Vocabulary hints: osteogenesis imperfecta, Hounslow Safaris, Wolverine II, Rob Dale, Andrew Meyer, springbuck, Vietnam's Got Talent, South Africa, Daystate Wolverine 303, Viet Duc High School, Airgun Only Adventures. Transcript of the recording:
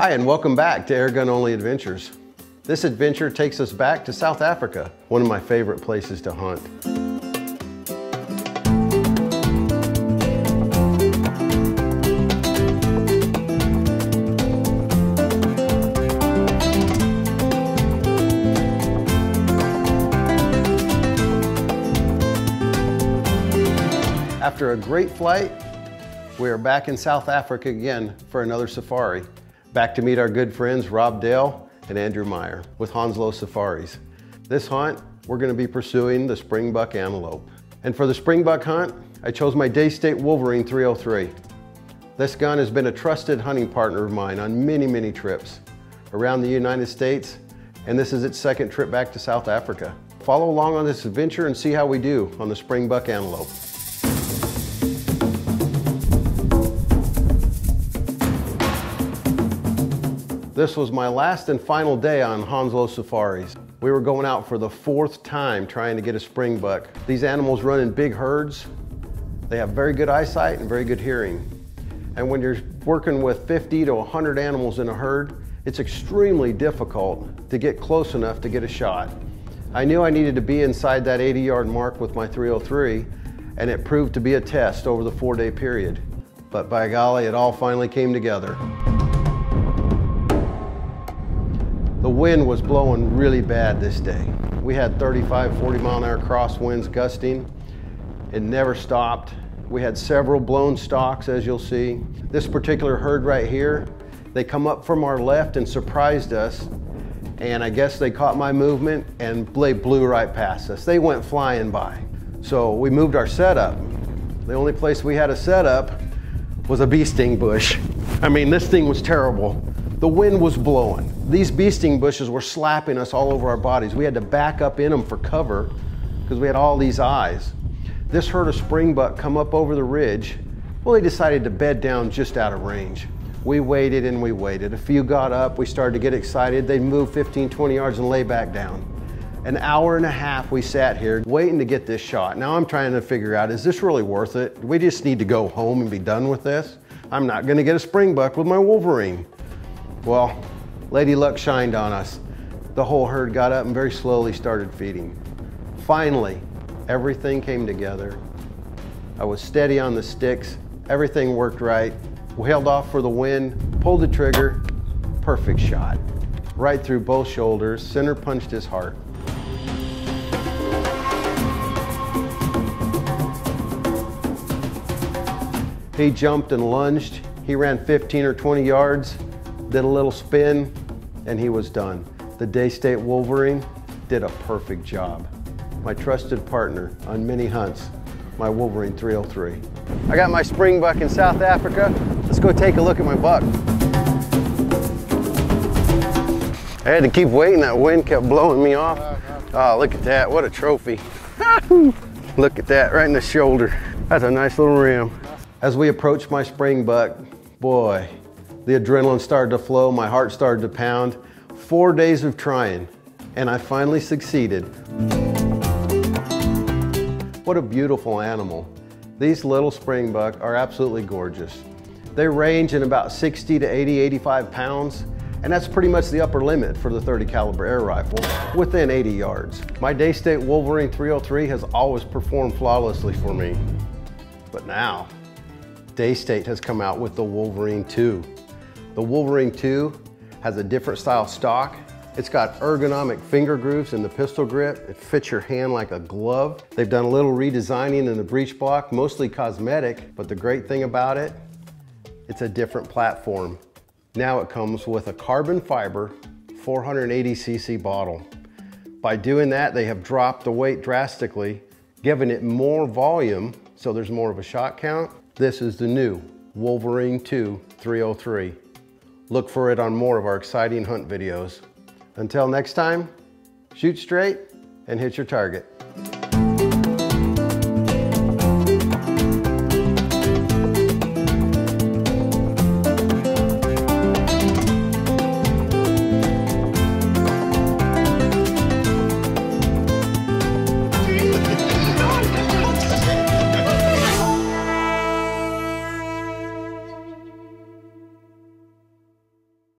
Hi, and welcome back to Airgun Only Adventures. This adventure takes us back to South Africa, one of my favorite places to hunt. After a great flight, we are back in South Africa again for another safari. Back to meet our good friends Rob Dale and Andrew Meyer with Hounslow Safaris. This hunt, we're going to be pursuing the springbuck antelope. And for the springbuck hunt, I chose my Daystate Wolverine 303. This gun has been a trusted hunting partner of mine on many trips around the United States, and this is its second trip back to South Africa. Follow along on this adventure and see how we do on the springbuck antelope. This was my last and final day on Hounslow Safaris. We were going out for the fourth time trying to get a springbuck. These animals run in big herds. They have very good eyesight and very good hearing. And when you're working with 50 to 100 animals in a herd, it's extremely difficult to get close enough to get a shot. I knew I needed to be inside that 80-yard mark with my 303, and it proved to be a test over the four-day period. But by golly, it all finally came together. The wind was blowing really bad this day. We had 35-40 mile an hour crosswinds gusting. It never stopped. We had several blown stalks, as you'll see. This particular herd right here, they come up from our left and surprised us. And I guess they caught my movement and they blew right past us. They went flying by. So we moved our setup. The only place we had a setup was a bee sting bush. I mean, this thing was terrible. The wind was blowing. These bee sting bushes were slapping us all over our bodies. We had to back up in them for cover because we had all these eyes. This herd of springbuck come up over the ridge. Well, they decided to bed down just out of range. We waited and we waited. A few got up, we started to get excited. They moved 15, 20 yards and lay back down. An hour and a half we sat here waiting to get this shot. Now I'm trying to figure out, is this really worth it? We just need to go home and be done with this. I'm not gonna get a springbuck with my Wolverine. Well, lady luck shined on us. The whole herd got up and very slowly started feeding. Finally, everything came together. I was steady on the sticks. Everything worked right. We held off for the wind, pulled the trigger, perfect shot. Right through both shoulders, center punched his heart. He jumped and lunged. He ran 15 or 20 yards. Did a little spin, and he was done. The Daystate Wolverine did a perfect job. My trusted partner on many hunts, my Wolverine 303. I got my springbuck in South Africa. Let's go take a look at my buck. I had to keep waiting. That wind kept blowing me off. Oh, look at that. What a trophy. Look at that, right in the shoulder. That's a nice little rim. As we approached my springbuck, boy, the adrenaline started to flow, my heart started to pound. 4 days of trying, and I finally succeeded. What a beautiful animal. These little springbuck are absolutely gorgeous. They range in about 60 to 80, 85 pounds, and that's pretty much the upper limit for the 30 caliber air rifle, within 80 yards. My Daystate Wolverine 303 has always performed flawlessly for me. But now, Daystate has come out with the Wolverine II. The Wolverine II has a different style stock. It's got ergonomic finger grooves in the pistol grip. It fits your hand like a glove. They've done a little redesigning in the breech block, mostly cosmetic, but the great thing about it, it's a different platform. Now it comes with a carbon fiber 480cc bottle. By doing that, they have dropped the weight drastically, giving it more volume, so there's more of a shot count. This is the new Wolverine II 303. Look for it on more of our exciting hunt videos. Until next time, shoot straight and hit your target.